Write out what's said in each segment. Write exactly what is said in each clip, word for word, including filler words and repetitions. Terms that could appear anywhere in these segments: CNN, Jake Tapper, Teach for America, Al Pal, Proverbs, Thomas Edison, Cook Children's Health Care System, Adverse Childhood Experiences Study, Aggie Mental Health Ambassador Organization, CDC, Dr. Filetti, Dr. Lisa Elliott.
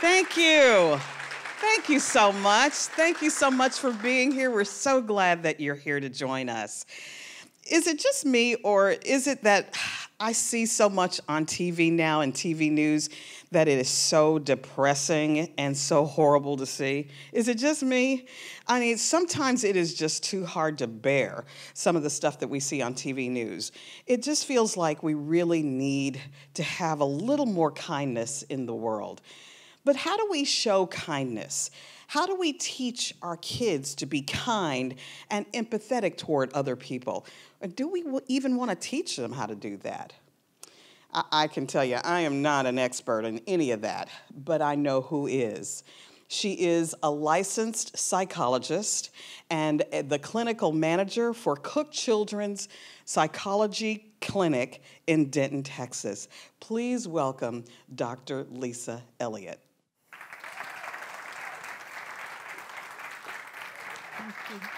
Thank you. Thank you so much. Thank you so much for being here. We're so glad that you're here to join us. Is it just me, or is it that I see so much on T V now and T V news that it is so depressing and so horrible to see? Is it just me? I mean, sometimes it is just too hard to bear, some of the stuff that we see on T V news. It just feels like we really need to have a little more kindness in the world. But how do we show kindness? How do we teach our kids to be kind and empathetic toward other people? Or do we even want to teach them how to do that? I, I can tell you, I am not an expert in any of that, but I know who is. She is a licensed psychologist and the clinical manager for Cook Children's Psychology Clinic in Denton, Texas. Please welcome Doctor Lisa Elliott. Thank you.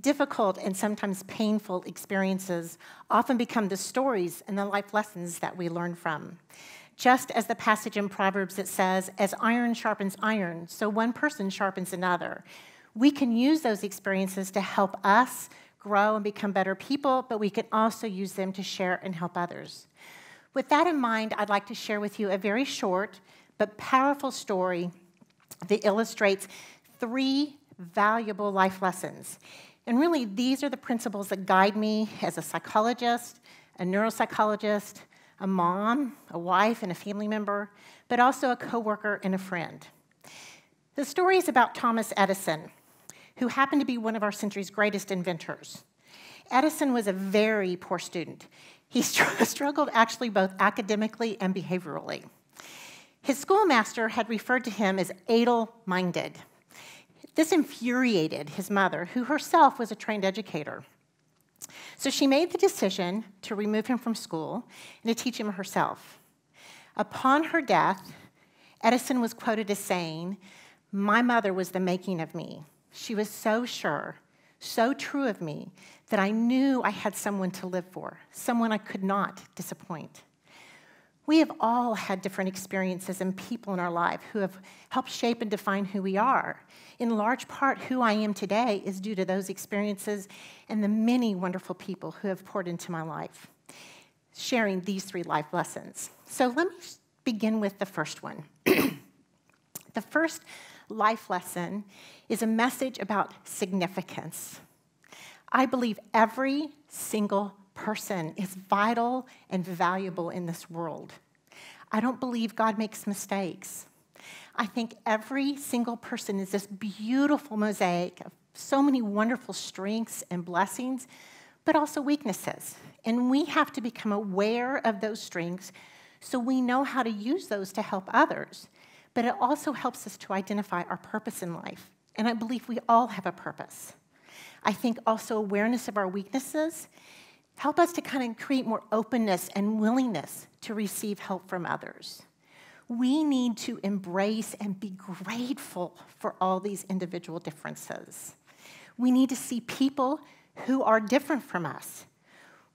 Difficult and sometimes painful experiences often become the stories and the life lessons that we learn from. Just as the passage in Proverbs that says, as iron sharpens iron, so one person sharpens another. We can use those experiences to help us grow and become better people, but we can also use them to share and help others. With that in mind, I'd like to share with you a very short but powerful story that illustrates three valuable life lessons. And really, these are the principles that guide me as a psychologist, a neuropsychologist, a mom, a wife, and a family member, but also a coworker and a friend. The story is about Thomas Edison, who happened to be one of our century's greatest inventors. Edison was a very poor student. He struggled actually both academically and behaviorally. His schoolmaster had referred to him as addle-minded. This infuriated his mother, who herself was a trained educator. So she made the decision to remove him from school and to teach him herself. Upon her death, Edison was quoted as saying, "My mother was the making of me. She was so sure, so true of me, that I knew I had someone to live for, someone I could not disappoint." We have all had different experiences and people in our life who have helped shape and define who we are. In large part, who I am today is due to those experiences and the many wonderful people who have poured into my life, sharing these three life lessons. So let me begin with the first one. The first life lesson is a message about significance. I believe every single person is vital and valuable in this world. I don't believe God makes mistakes. I think every single person is this beautiful mosaic of so many wonderful strengths and blessings, but also weaknesses. And we have to become aware of those strengths so we know how to use those to help others. But it also helps us to identify our purpose in life. And I believe we all have a purpose. I think also awareness of our weaknesses help us to kind of create more openness and willingness to receive help from others. We need to embrace and be grateful for all these individual differences. We need to see people who are different from us,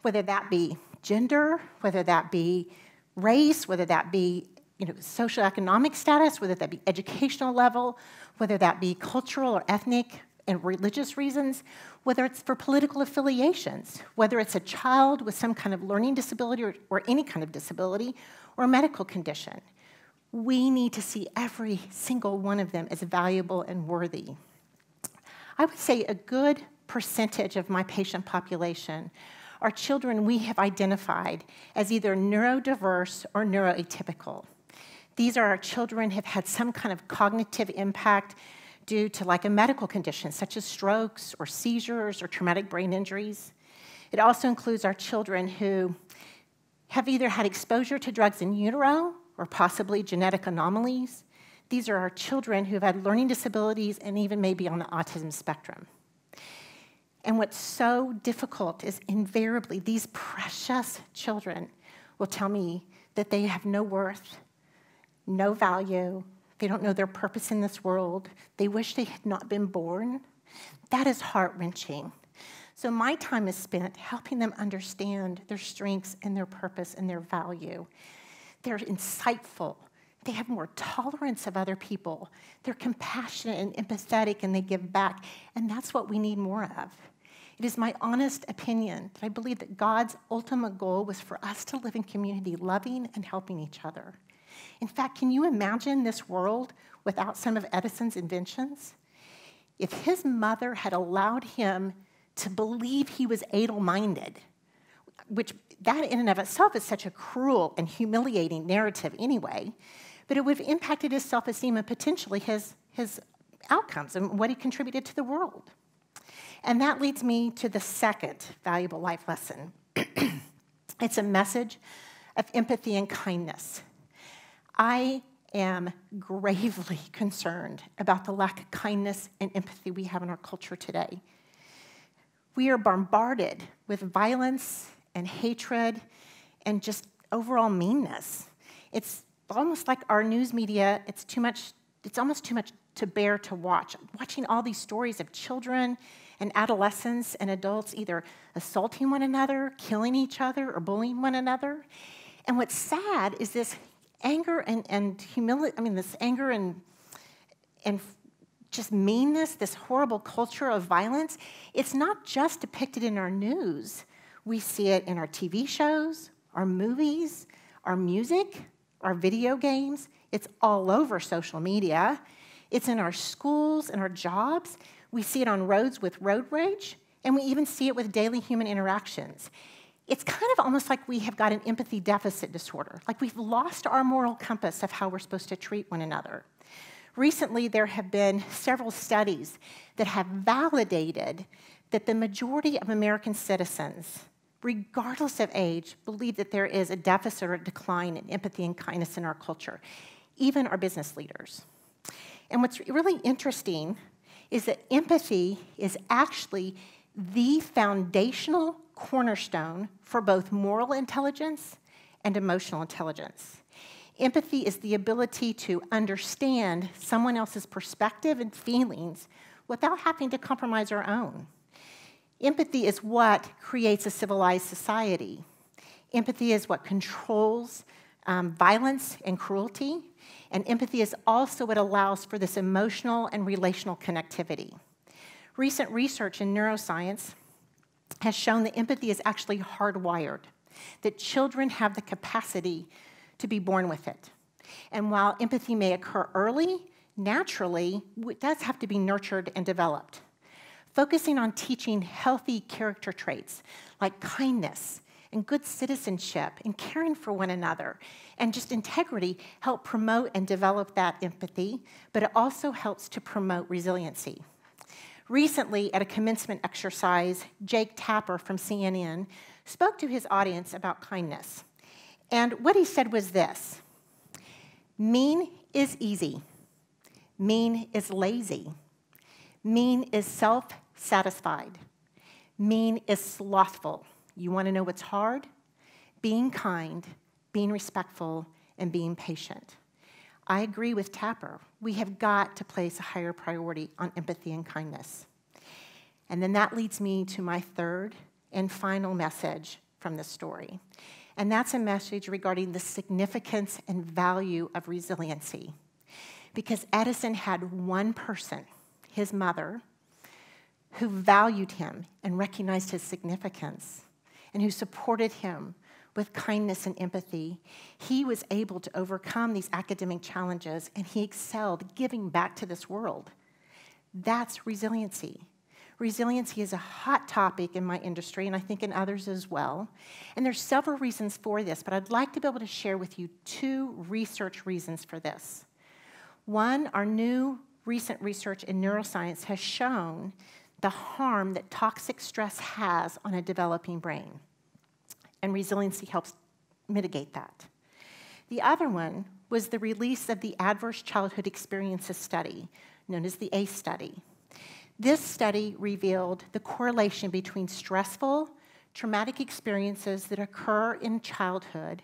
whether that be gender, whether that be race, whether that be you know, socioeconomic status, whether that be educational level, whether that be cultural or ethnic and religious reasons, whether it's for political affiliations, whether it's a child with some kind of learning disability or, or any kind of disability or a medical condition. We need to see every single one of them as valuable and worthy. I would say a good percentage of my patient population are children we have identified as either neurodiverse or neuroatypical. These are our children who have had some kind of cognitive impact due to like a medical condition, such as strokes or seizures or traumatic brain injuries. It also includes our children who have either had exposure to drugs in utero or possibly genetic anomalies. These are our children who have had learning disabilities and even maybe on the autism spectrum. And what's so difficult is invariably these precious children will tell me that they have no worth, no value, they don't know their purpose in this world. They wish they had not been born. That is heart-wrenching. So my time is spent helping them understand their strengths and their purpose and their value. They're insightful. They have more tolerance of other people. They're compassionate and empathetic, and they give back. And that's what we need more of. It is my honest opinion that I believe that God's ultimate goal was for us to live in community, loving and helping each other. In fact, can you imagine this world without some of Edison's inventions? If his mother had allowed him to believe he was addle-minded, which that in and of itself is such a cruel and humiliating narrative anyway, but it would have impacted his self-esteem and potentially his, his outcomes and what he contributed to the world. And that leads me to the second valuable life lesson. It's a message of empathy and kindness. I am gravely concerned about the lack of kindness and empathy we have in our culture today. We are bombarded with violence and hatred and just overall meanness. It's almost like our news media, it's too much, it's almost too much to bear to watch. Watching all these stories of children and adolescents and adults either assaulting one another, killing each other, or bullying one another. And what's sad is this anger and, and humility, I mean, this anger and, and just meanness, this horrible culture of violence, it's not just depicted in our news. We see it in our T V shows, our movies, our music, our video games. It's all over social media. It's in our schools and our jobs. We see it on roads with road rage, and we even see it with daily human interactions. It's kind of almost like we have got an empathy deficit disorder, like we've lost our moral compass of how we're supposed to treat one another. Recently, there have been several studies that have validated that the majority of American citizens, regardless of age, believe that there is a deficit or a decline in empathy and kindness in our culture, even our business leaders. And what's really interesting is that empathy is actually the foundational cornerstone for both moral intelligence and emotional intelligence. Empathy is the ability to understand someone else's perspective and feelings without having to compromise our own. Empathy is what creates a civilized society. Empathy is what controls um, violence and cruelty. And empathy is also what allows for this emotional and relational connectivity. Recent research in neuroscience has shown that empathy is actually hardwired, that children have the capacity to be born with it. And while empathy may occur early, naturally, it does have to be nurtured and developed. Focusing on teaching healthy character traits like kindness, and good citizenship, and caring for one another, and just integrity help promote and develop that empathy, but it also helps to promote resiliency. Recently, at a commencement exercise, Jake Tapper from C N N spoke to his audience about kindness. And what he said was this: mean is easy. Mean is lazy. Mean is self-satisfied. Mean is slothful. You want to know what's hard? Being kind, being respectful, and being patient. I agree with Tapper. We have got to place a higher priority on empathy and kindness. And then that leads me to my third and final message from this story. And that's a message regarding the significance and value of resiliency. Because Edison had one person, his mother, who valued him and recognized his significance, and who supported him with kindness and empathy. He was able to overcome these academic challenges, and he excelled, giving back to this world. That's resiliency. Resiliency is a hot topic in my industry, and I think in others as well. And there's several reasons for this, but I'd like to be able to share with you two research reasons for this. One, our new recent research in neuroscience has shown the harm that toxic stress has on a developing brain. And resiliency helps mitigate that. The other one was the release of the Adverse Childhood Experiences Study, known as the ACE study. This study revealed the correlation between stressful, traumatic experiences that occur in childhood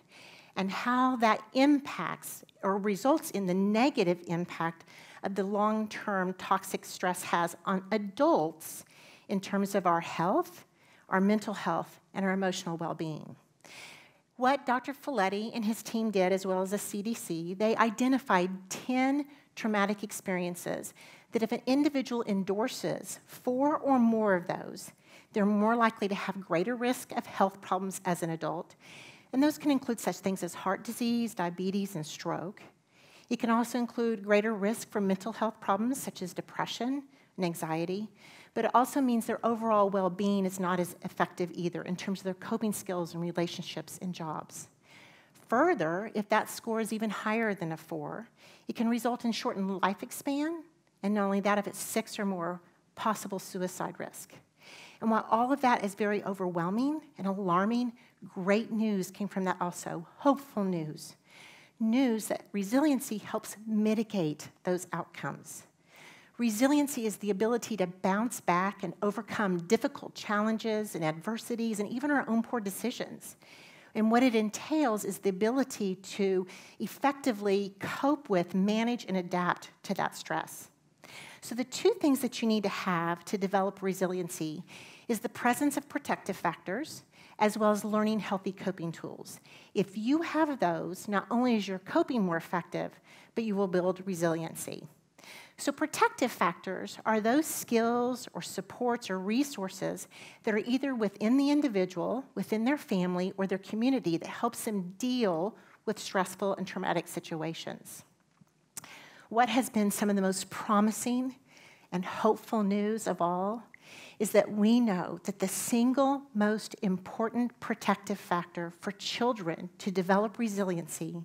and how that impacts or results in the negative impact of the long-term toxic stress has on adults in terms of our health, our mental health, and our emotional well-being. What Doctor Filetti and his team did, as well as the C D C, they identified ten traumatic experiences that if an individual endorses four or more of those, they're more likely to have greater risk of health problems as an adult. And those can include such things as heart disease, diabetes, and stroke. It can also include greater risk for mental health problems such as depression and anxiety, but it also means their overall well-being is not as effective either in terms of their coping skills and relationships and jobs. Further, if that score is even higher than a four, it can result in shortened lifespan, and not only that, if it's six or more, possible suicide risk. And while all of that is very overwhelming and alarming, great news came from that also, hopeful news. News that resiliency helps mitigate those outcomes. Resiliency is the ability to bounce back and overcome difficult challenges and adversities and even our own poor decisions. And what it entails is the ability to effectively cope with, manage, and adapt to that stress. So the two things that you need to have to develop resiliency is the presence of protective factors, as well as learning healthy coping tools. If you have those, not only is your coping more effective, but you will build resiliency. So protective factors are those skills or supports or resources that are either within the individual, within their family, or their community that helps them deal with stressful and traumatic situations. What has been some of the most promising and hopeful news of all is that we know that the single most important protective factor for children to develop resiliency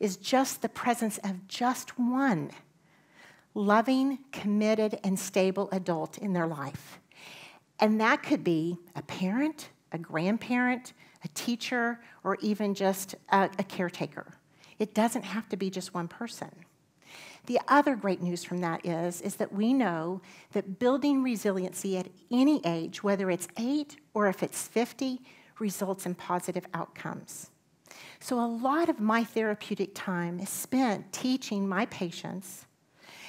is just the presence of just one loving, committed, and stable adult in their life. And that could be a parent, a grandparent, a teacher, or even just a, a caretaker. It doesn't have to be just one person. The other great news from that is, is that we know that building resiliency at any age, whether it's eight or if it's fifty, results in positive outcomes. So a lot of my therapeutic time is spent teaching my patients,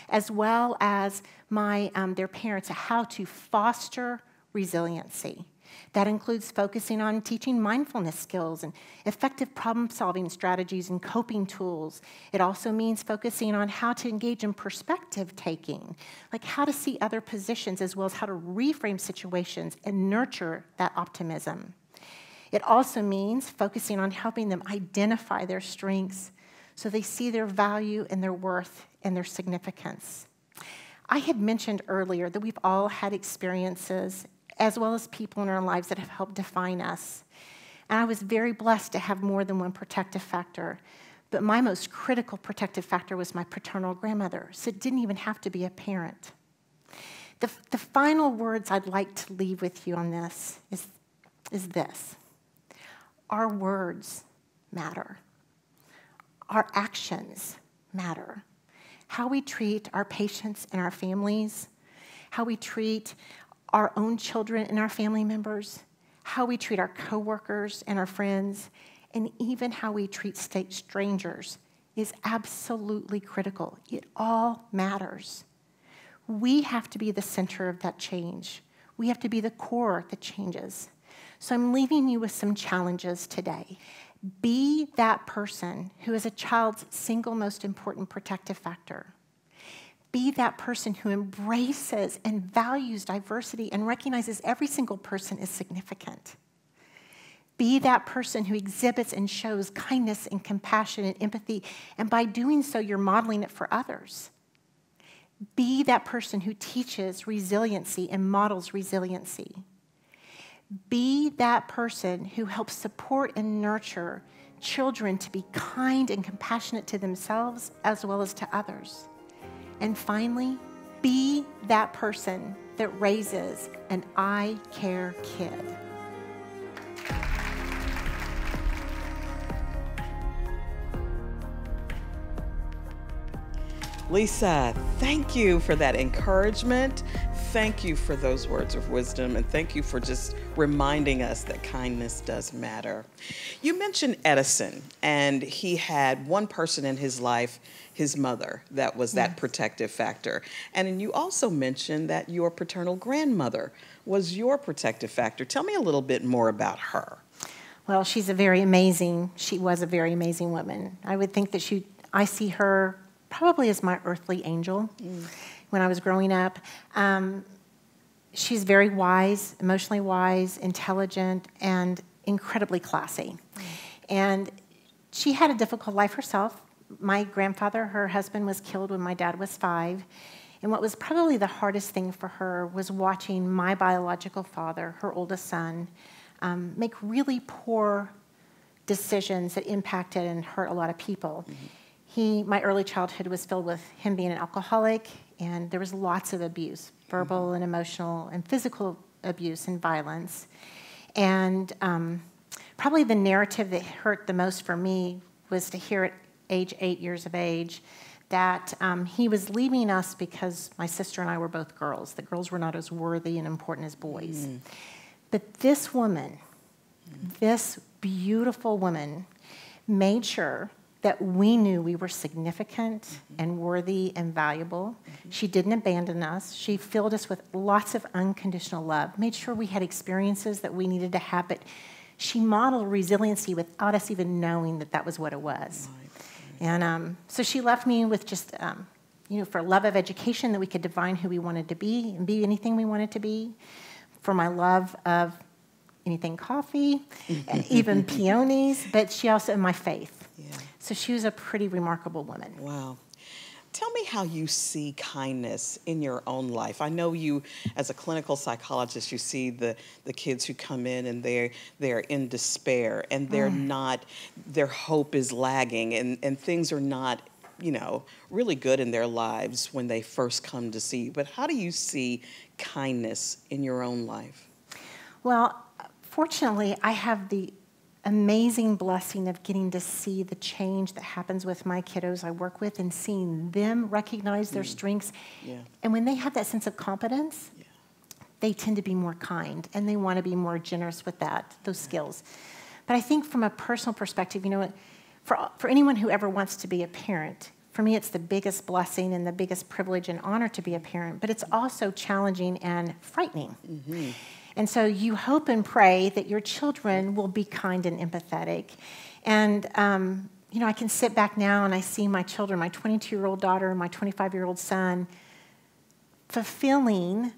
as well as my, um, their parents, how to foster resiliency. That includes focusing on teaching mindfulness skills and effective problem-solving strategies and coping tools. It also means focusing on how to engage in perspective-taking, like how to see other positions as well as how to reframe situations and nurture that optimism. It also means focusing on helping them identify their strengths so they see their value and their worth and their significance. I had mentioned earlier that we've all had experiences as well as people in our lives that have helped define us. And I was very blessed to have more than one protective factor, but my most critical protective factor was my paternal grandmother, so it didn't even have to be a parent. The, the final words I'd like to leave with you on this is, is this. Our words matter. Our actions matter. How we treat our patients and our families, how we treat our own children and our family members, how we treat our coworkers and our friends, and even how we treat strangers is absolutely critical. It all matters. We have to be the center of that change. We have to be the core that changes. So I'm leaving you with some challenges today. Be that person who is a child's single most important protective factor. Be that person who embraces and values diversity and recognizes every single person is significant. Be that person who exhibits and shows kindness and compassion and empathy, and by doing so, you're modeling it for others. Be that person who teaches resiliency and models resiliency. Be that person who helps support and nurture children to be kind and compassionate to themselves as well as to others. And finally, be that person that raises an I care kid. Lisa, thank you for that encouragement, thank you for those words of wisdom, and thank you for just reminding us that kindness does matter. You mentioned Edison, and he had one person in his life, his mother, that was that yes. protective factor. And you also mentioned that your paternal grandmother was your protective factor. Tell me a little bit more about her. Well, she's a very amazing, she was a very amazing woman. I would think that she, I see her probably as my earthly angel mm. when I was growing up. Um, she's very wise, emotionally wise, intelligent, and incredibly classy. Mm. And she had a difficult life herself. My grandfather, her husband, was killed when my dad was five. And what was probably the hardest thing for her was watching my biological father, her oldest son, Um, make really poor decisions that impacted and hurt a lot of people. Mm-hmm. He, my early childhood was filled with him being an alcoholic, and there was lots of abuse, verbal mm-hmm. and emotional and physical abuse and violence. And um, probably the narrative that hurt the most for me was to hear at age eight years of age that um, he was leaving us because my sister and I were both girls, that girls were not as worthy and important as boys. Mm-hmm. But this woman, this beautiful woman, made sure that we knew we were significant mm-hmm. and worthy and valuable. Mm-hmm. She didn't abandon us. She filled us with lots of unconditional love, made sure we had experiences that we needed to have, but she modeled resiliency without us even knowing that that was what it was. Right. And um, so she left me with just, um, you know, for love of education, that we could divine who we wanted to be and be anything we wanted to be. For my love of anything coffee, even peonies, but she also in my faith. Yeah. So she was a pretty remarkable woman. Wow. Tell me how you see kindness in your own life. I know you, as a clinical psychologist, you see the, the kids who come in and they're, they're in despair and they're mm. not, their hope is lagging and, and things are not, you know, really good in their lives when they first come to see you. But how do you see kindness in your own life? Well, fortunately, I have the amazing blessing of getting to see the change that happens with my kiddos I work with and seeing them recognize their mm. strengths. Yeah. And when they have that sense of competence, yeah. they tend to be more kind and they want to be more generous with that, those yeah. skills. But I think from a personal perspective, you know what? For, for anyone who ever wants to be a parent, for me it's the biggest blessing and the biggest privilege and honor to be a parent, but it's also challenging and frightening. Mm-hmm. And so you hope and pray that your children will be kind and empathetic. And, um, you know, I can sit back now and I see my children, my twenty-two-year-old daughter and my twenty-five-year-old son, fulfilling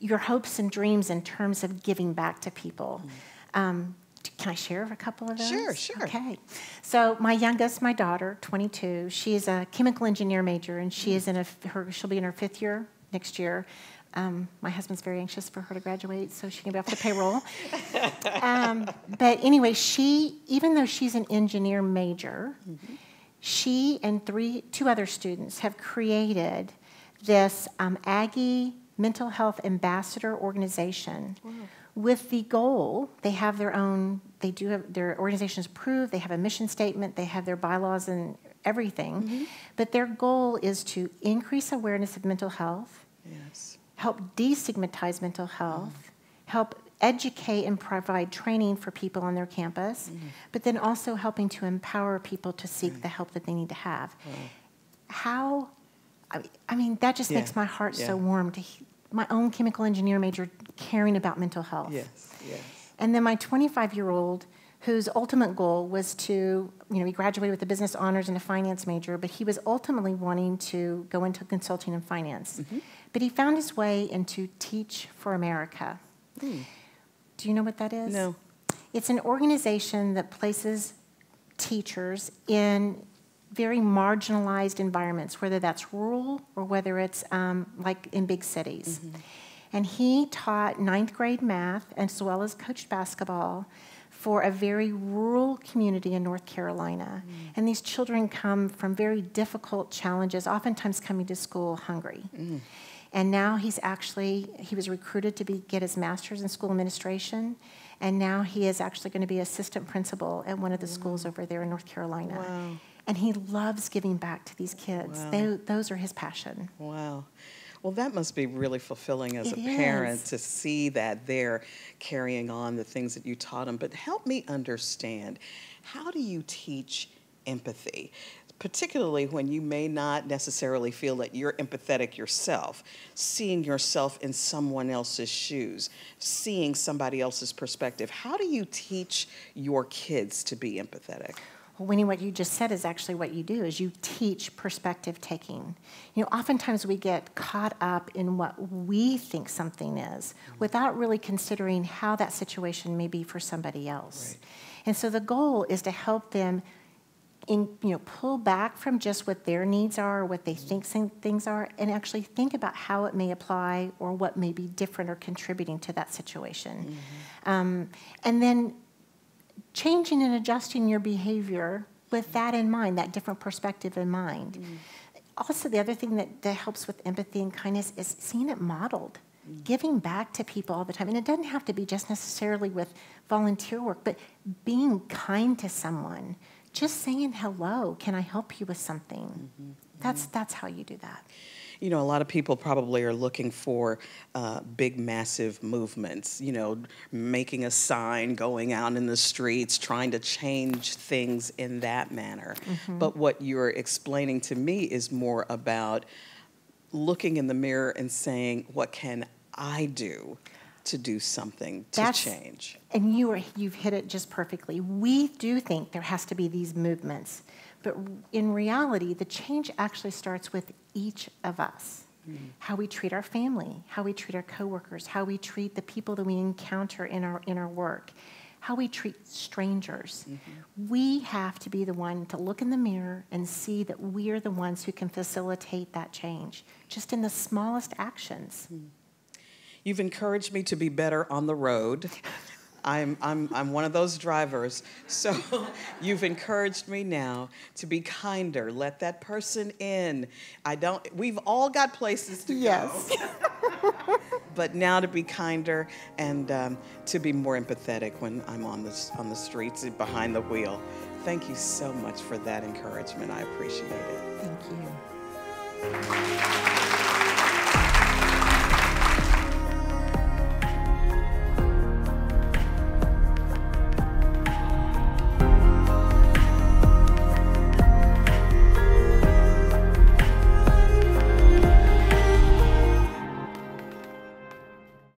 your hopes and dreams in terms of giving back to people. Mm-hmm. um, Can I share a couple of those? Sure, sure. Okay. So my youngest, my daughter, twenty-two, she is a chemical engineer major, and she is in a, her, she'll be in her fifth year next year. Um, my husband's very anxious for her to graduate so she can be off the payroll. Um, but anyway, she, even though she's an engineer major, mm-hmm. she and three, two other students have created this um, Aggie Mental Health Ambassador Organization. Wow. With the goal, they have their own, they do have, their organization is approved, they have a mission statement, they have their bylaws and everything, mm-hmm. but their goal is to increase awareness of mental health, yes. help destigmatize mental health, mm. help educate and provide training for people on their campus, mm. but then also helping to empower people to seek right. the help that they need to have. Right. How, I mean, that just yeah. makes my heart yeah. so warm to hear. My own chemical engineer major caring about mental health. Yes, yes. And then my twenty-five-year-old, whose ultimate goal was to, you know, he graduated with a business honors and a finance major, but he was ultimately wanting to go into consulting and finance. Mm-hmm. But he found his way into Teach for America. Mm. Do you know what that is? No. It's an organization that places teachers in very marginalized environments, whether that's rural or whether it's um, like in big cities. Mm-hmm. And he taught ninth grade math as well as coached basketball for a very rural community in North Carolina. Mm-hmm. And these children come from very difficult challenges, oftentimes coming to school hungry. Mm-hmm. And now he's actually, he was recruited to be, get his master's in school administration, and now he is actually going to be assistant principal at one of the mm-hmm. schools over there in North Carolina. Wow. And he loves giving back to these kids. Wow. They, those are his passion. Wow. Well, that must be really fulfilling as it a is. parent to see that they're carrying on the things that you taught them. But help me understand, how do you teach empathy, particularly when you may not necessarily feel that you're empathetic yourself, seeing yourself in someone else's shoes, seeing somebody else's perspective? How do you teach your kids to be empathetic? Well, Winnie, what you just said is actually what you do, is you teach perspective taking. You know, oftentimes we get caught up in what we think something is, mm-hmm. without really considering how that situation may be for somebody else. Right. And so the goal is to help them In, you know, pull back from just what their needs are, what they think things are, and actually think about how it may apply or what may be different or contributing to that situation. Mm-hmm. um, and then changing and adjusting your behavior with that in mind, that different perspective in mind. Mm-hmm. Also, the other thing that, that helps with empathy and kindness is seeing it modeled. Giving back to people all the time. And it doesn't have to be just necessarily with volunteer work, but being kind to someone. Just saying hello, can I help you with something? Mm-hmm. That's, that's how you do that. You know, a lot of people probably are looking for uh, big, massive movements, you know, making a sign, going out in the streets, trying to change things in that manner. Mm-hmm. But what you're explaining to me is more about looking in the mirror and saying, what can I do to do something to That's, change? And you are, you've hit it just perfectly. We do think there has to be these movements, but in reality, the change actually starts with each of us. Mm-hmm. How we treat our family, how we treat our coworkers, how we treat the people that we encounter in our, in our work, how we treat strangers. Mm-hmm. We have to be the one to look in the mirror and see that we're the ones who can facilitate that change, just in the smallest actions. Mm-hmm. You've encouraged me to be better on the road. I'm, I'm, I'm one of those drivers. So you've encouraged me now to be kinder. Let that person in. I don't, we've all got places to yes. go. But now to be kinder and um, to be more empathetic when I'm on the, on the streets and behind the wheel. Thank you so much for that encouragement. I appreciate it. Thank you.